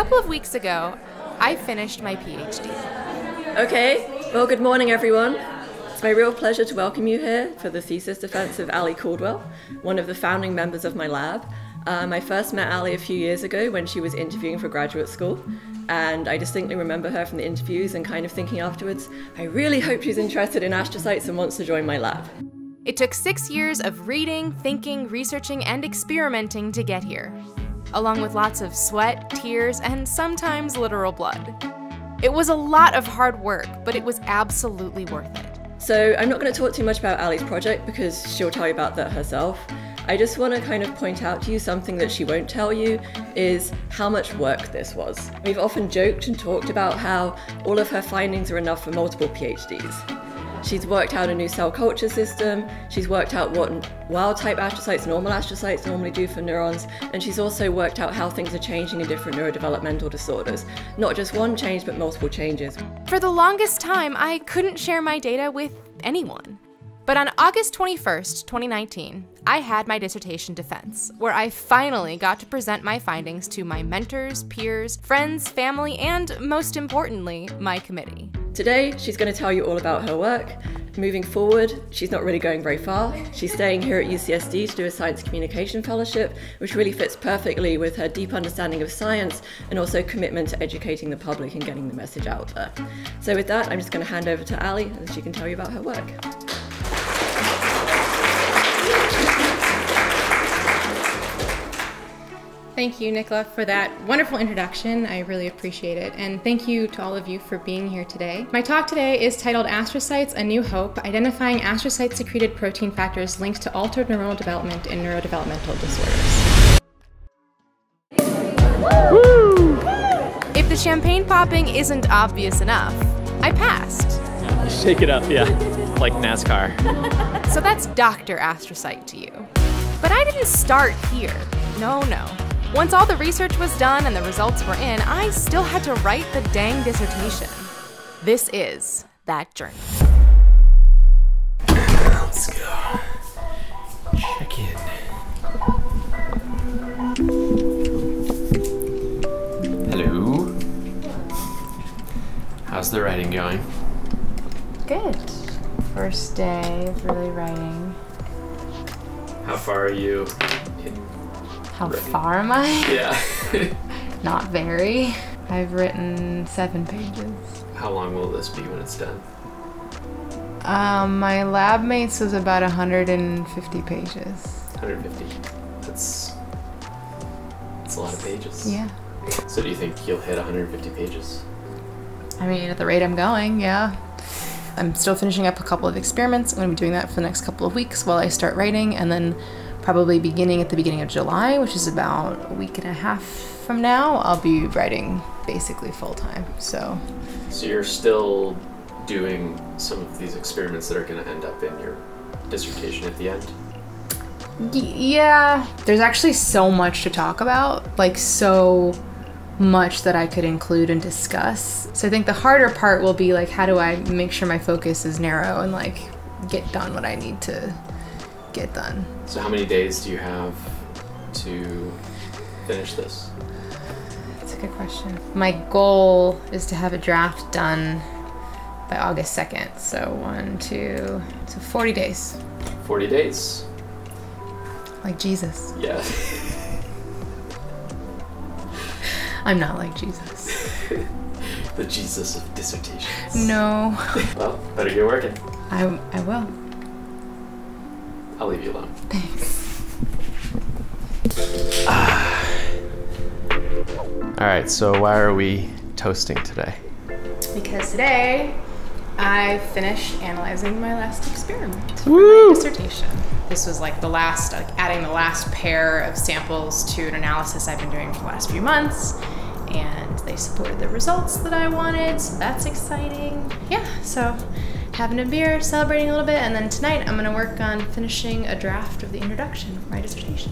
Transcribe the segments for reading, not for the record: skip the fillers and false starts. couple of weeks ago, I finished my PhD. Okay, well, good morning, everyone. It's my real pleasure to welcome you here for the thesis defense of Alie Caldwell, one of the founding members of my lab. I first met Alie a few years ago when she was interviewing for graduate school, and I distinctly remember her from the interviews and kind of thinking afterwards, I really hope she's interested in astrocytes and wants to join my lab. It took 6 years of reading, thinking, researching, and experimenting to get here, along with lots of sweat, tears, and sometimes literal blood. It was a lot of hard work, but it was absolutely worth it. So I'm not going to talk too much about Alie's project because she'll tell you about that herself. I just want to kind of point out to you something that she won't tell you is how much work this was. We've often joked and talked about how all of her findings are enough for multiple PhDs. She's worked out a new cell culture system, she's worked out what wild-type astrocytes, normal astrocytes normally do for neurons, and she's also worked out how things are changing in different neurodevelopmental disorders. Not just one change, but multiple changes. For the longest time, I couldn't share my data with anyone. But on August 21st, 2019, I had my dissertation defense, where I finally got to present my findings to my mentors, peers, friends, family, and most importantly, my committee. Today, she's going to tell you all about her work. Moving forward, she's not really going very far. She's staying here at UCSD to do a science communication fellowship, which really fits perfectly with her deep understanding of science and also commitment to educating the public and getting the message out there. So with that, I'm just going to hand over to Alie, and she can tell you about her work. Thank you, Nicola, for that wonderful introduction. I really appreciate it. And thank you to all of you for being here today. My talk today is titled Astrocytes, A New Hope, Identifying Astrocyte-Secreted Protein Factors Linked to Altered Neural Development in Neurodevelopmental Disorders. Woo! If the champagne popping isn't obvious enough, I passed. Shake it up, yeah, like NASCAR. So that's Dr. Astrocyte to you. But I didn't start here. No, no. Once all the research was done and the results were in, I still had to write the dang dissertation. This is that journey. Let's go. Check in. Hello. How's the writing going? Good. First day of really writing. How far are you? How far am I? Yeah. Not very. I've written 7 pages. How long will this be when it's done? My lab mates was about 150 pages. 150? That's a lot of pages. Yeah. So do you think you'll hit 150 pages? I mean, at the rate I'm going, yeah. I'm still finishing up a couple of experiments. I'm going to be doing that for the next couple of weeks while I start writing, and then probably beginning at the beginning of July, which is about a week and a half from now, I'll be writing basically full-time, so. So you're still doing some of these experiments that are going to end up in your dissertation at the end? Yeah. There's actually so much to talk about, like so much that I could include and discuss. So I think the harder part will be like, how do I make sure my focus is narrow and like get done what I need to get done. So how many days do you have to finish this? That's a good question. My goal is to have a draft done by August 2nd. So 40 days. 40 days. Like Jesus. Yeah. I'm not like Jesus. The Jesus of dissertations. No. Well, better get working. I will. I'll leave you alone. Thanks. All right, so why are we toasting today? Because today I finished analyzing my last experiment for my dissertation. This was like the last, like adding the last pair of samples to an analysis I've been doing for the last few months, and they supported the results that I wanted, so that's exciting. Yeah, so having a beer, celebrating a little bit, and then tonight I'm gonna work on finishing a draft of the introduction for my dissertation.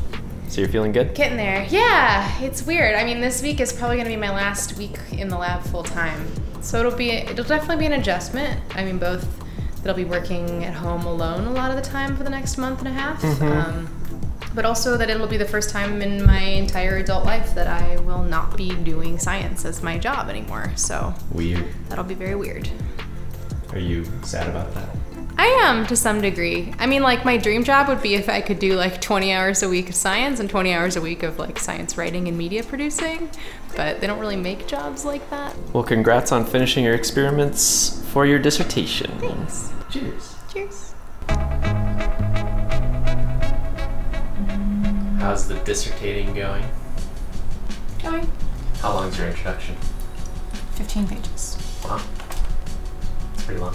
So you're feeling good? Getting there, yeah. It's weird. I mean, this week is probably gonna be my last week in the lab full time. So it'll definitely be an adjustment. I mean, both that I'll be working at home alone a lot of the time for the next month and a half. Mm-hmm. but also that it'll be the first time in my entire adult life that I will not be doing science as my job anymore. So weird. That'll be very weird. Are you sad about that? I am, to some degree. I mean, like, my dream job would be if I could do like 20 hours a week of science and 20 hours a week of like science writing and media producing, but they don't really make jobs like that. Well, congrats on finishing your experiments for your dissertation. Thanks. Cheers. Cheers. How's the dissertating going? Going. How long's your introduction? 15 pages. Wow. It's pretty long.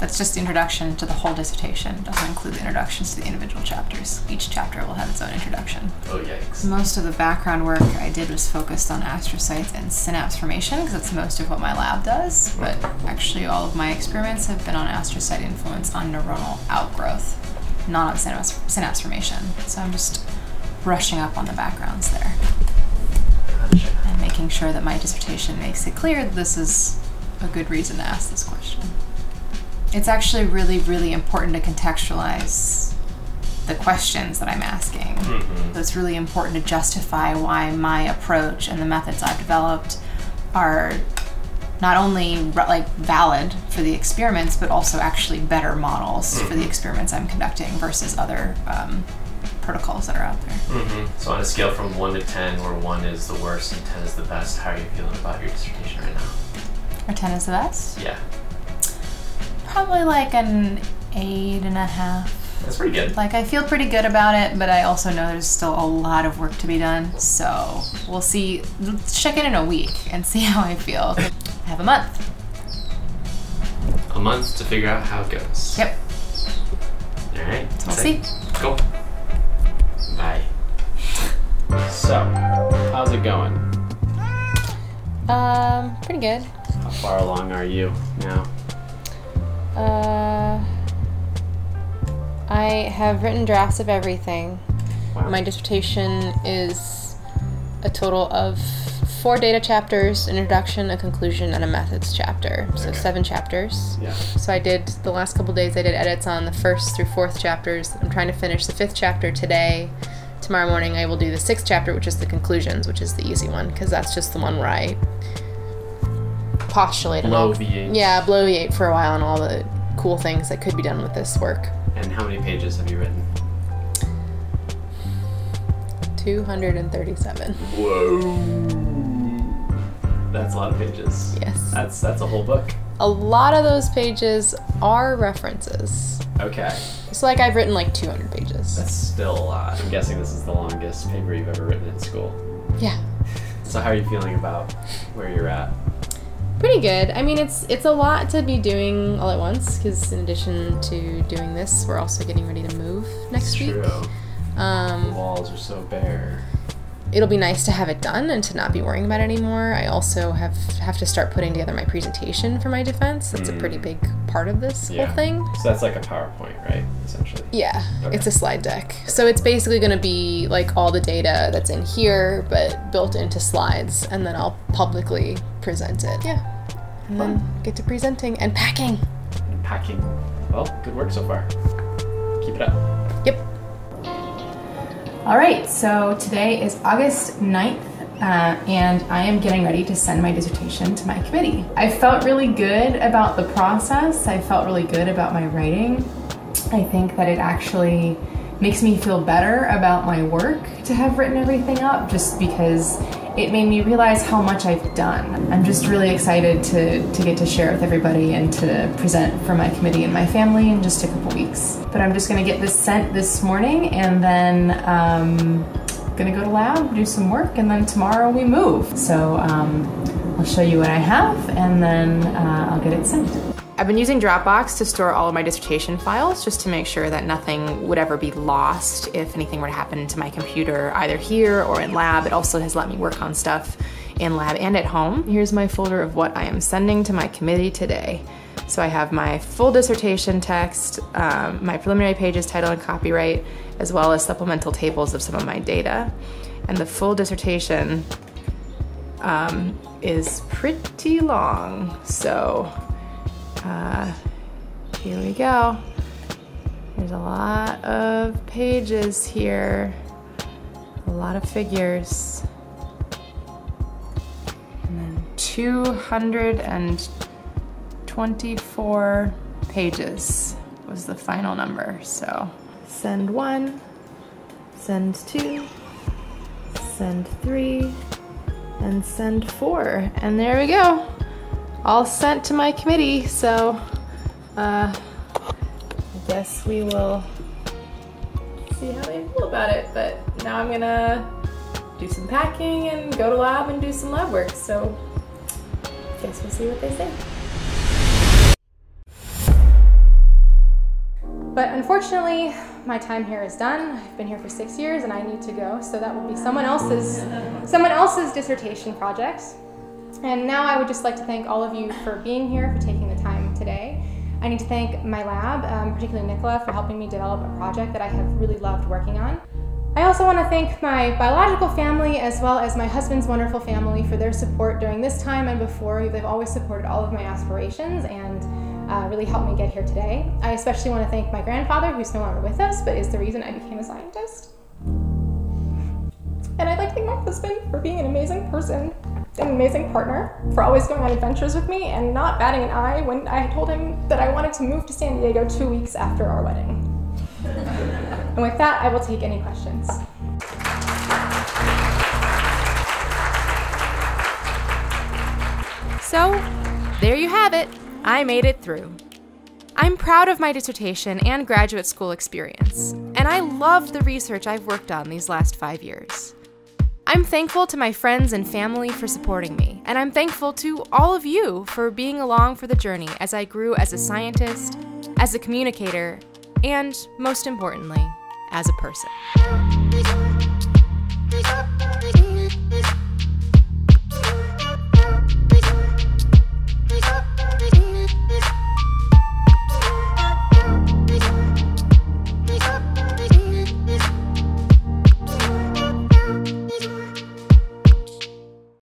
That's just the introduction to the whole dissertation. It doesn't include the introductions to the individual chapters. Each chapter will have its own introduction. Oh, yikes. Most of the background work I did was focused on astrocytes and synapse formation, because that's most of what my lab does, but actually all of my experiments have been on astrocyte influence on neuronal outgrowth, not on synapse formation. So I'm just brushing up on the backgrounds there. Gotcha. And making sure that my dissertation makes it clear that this is a good reason to ask this question. It's actually really, really important to contextualize the questions that I'm asking. Mm-hmm. So it's really important to justify why my approach and the methods I've developed are not only like valid for the experiments, but also actually better models mm-hmm. for the experiments I'm conducting versus other protocols that are out there. Mm-hmm. So on a scale from 1 to 10, where 1 is the worst and 10 is the best, how are you feeling about your dissertation right now? Or 10 is the best? Yeah. Probably like an 8.5. That's pretty good. Like, I feel pretty good about it, but I also know there's still a lot of work to be done. So we'll see. Let's check in a week and see how I feel. I have a month. A month to figure out how it goes. Yep. All right. We'll see. Cool. Bye. So, how's it going? Pretty good. How far along are you now? I have written drafts of everything. Wow. My dissertation is a total of 4 data chapters, an introduction, a conclusion, and a methods chapter. So okay. 7 chapters. Yeah. So I did, the last couple days, I did edits on the 1st through 4th chapters. I'm trying to finish the 5th chapter today. Tomorrow morning I will do the 6th chapter, which is the conclusions, which is the easy one, because that's just the one where I postulate and bloviate for a while on all the cool things that could be done with this work. And how many pages have you written? 237. Whoa, that's a lot of pages. Yes, that's a whole book. A lot of those pages are references. Okay. So like I've written like 200 pages. That's still a lot. I'm guessing this is the longest paper you've ever written in school. Yeah. So how are you feeling about where you're at? Pretty good. I mean, it's a lot to be doing all at once, because in addition to doing this, we're also getting ready to move next week. True. The walls are so bare. It'll be nice to have it done and to not be worrying about it anymore. I also have to start putting together my presentation for my defense. That's a pretty big part of this whole thing. So that's like a PowerPoint, right? Essentially. Yeah, okay. It's a slide deck. So it's basically going to be like all the data that's in here, but built into slides, and then I'll publicly present it. Yeah. And then get to presenting and packing. And packing. Well, good work so far. Keep it up. Yep. All right, so today is August 9th, and I am getting ready to send my dissertation to my committee. I felt really good about the process. I felt really good about my writing. I think that it actually makes me feel better about my work to have written everything up, just because it made me realize how much I've done. I'm just really excited to get to share with everybody and to present for my committee and my family in just a couple weeks. But I'm just gonna get this sent this morning, and then gonna go to lab, do some work, and then tomorrow we move. So I'll show you what I have, and then I'll get it sent. I've been using Dropbox to store all of my dissertation files, just to make sure that nothing would ever be lost if anything were to happen to my computer, either here or in lab. It also has let me work on stuff in lab and at home. Here's my folder of what I am sending to my committee today. So I have my full dissertation text, my preliminary pages, title and copyright, as well as supplemental tables of some of my data. And the full dissertation is pretty long, so here we go. There's a lot of pages here, a lot of figures. And then 224 pages was the final number, so. Send one, send two, send three, and send four. And there we go. All sent to my committee, so I guess we will see how they feel about it. But now I'm gonna do some packing and go to lab and do some lab work, so I guess we'll see what they say. But unfortunately, my time here is done. I've been here for 6 years and I need to go, so that will be someone else's dissertation project. And now I would just like to thank all of you for being here, for taking the time today. I need to thank my lab, particularly Nicola, for helping me develop a project that I have really loved working on. I also want to thank my biological family as well as my husband's wonderful family for their support during this time and before. They've always supported all of my aspirations and really helped me get here today. I especially want to thank my grandfather, who's no longer with us, but is the reason I became a scientist. And I'd like to thank my husband for being an amazing person, an amazing partner, for always going on adventures with me and not batting an eye when I told him that I wanted to move to San Diego 2 weeks after our wedding. And with that, I will take any questions. So, there you have it. I made it through. I'm proud of my dissertation and graduate school experience, and I loved the research I've worked on these last 5 years. I'm thankful to my friends and family for supporting me, and I'm thankful to all of you for being along for the journey as I grew as a scientist, as a communicator, and most importantly, as a person.